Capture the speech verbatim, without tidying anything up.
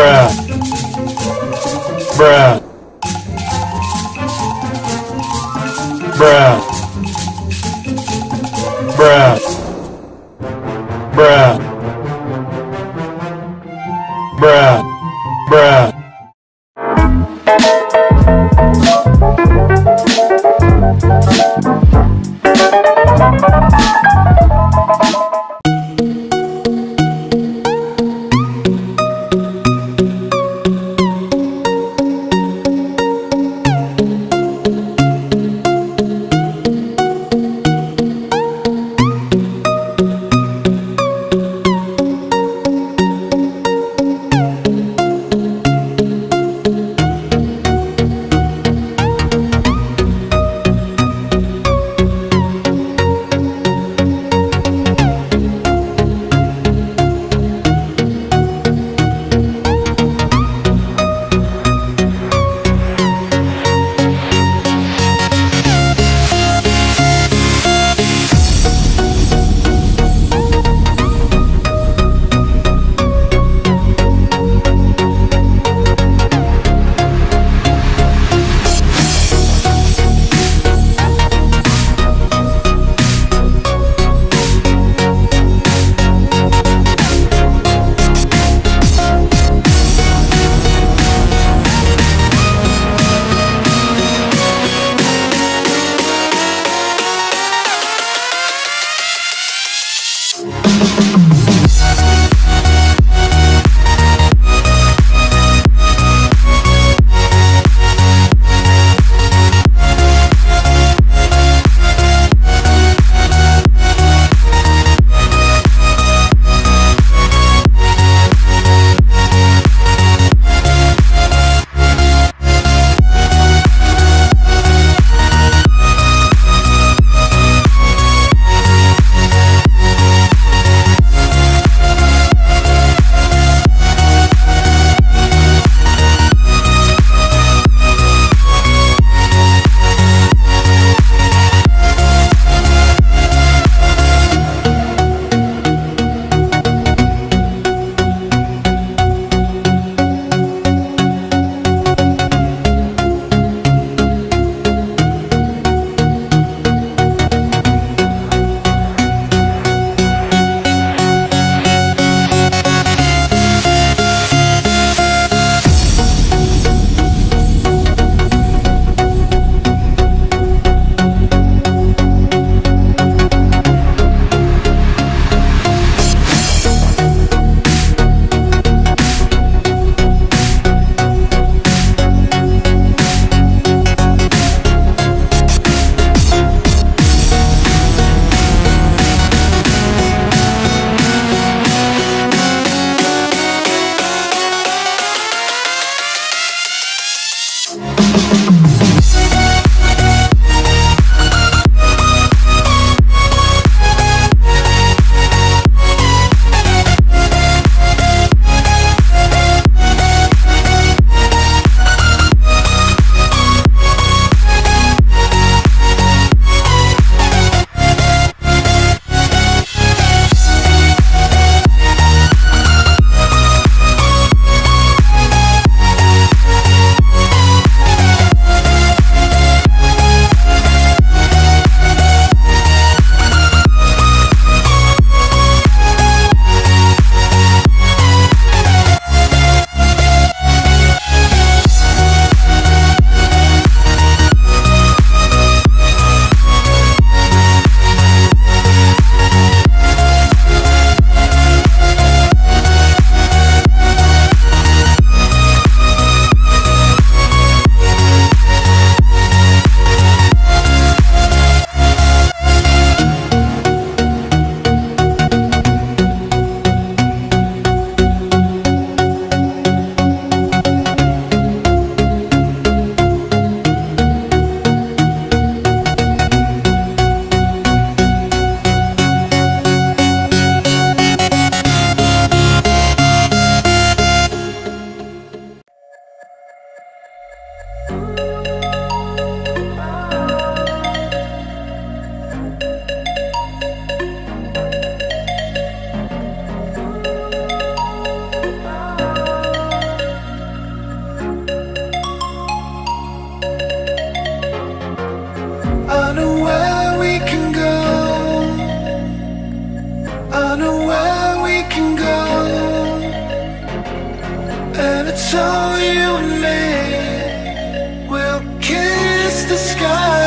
Bruh. Bruh. Bruh. Bruh. Bruh. Bruh. Bruh. Thank you. It's all you and me. We'll kiss the sky.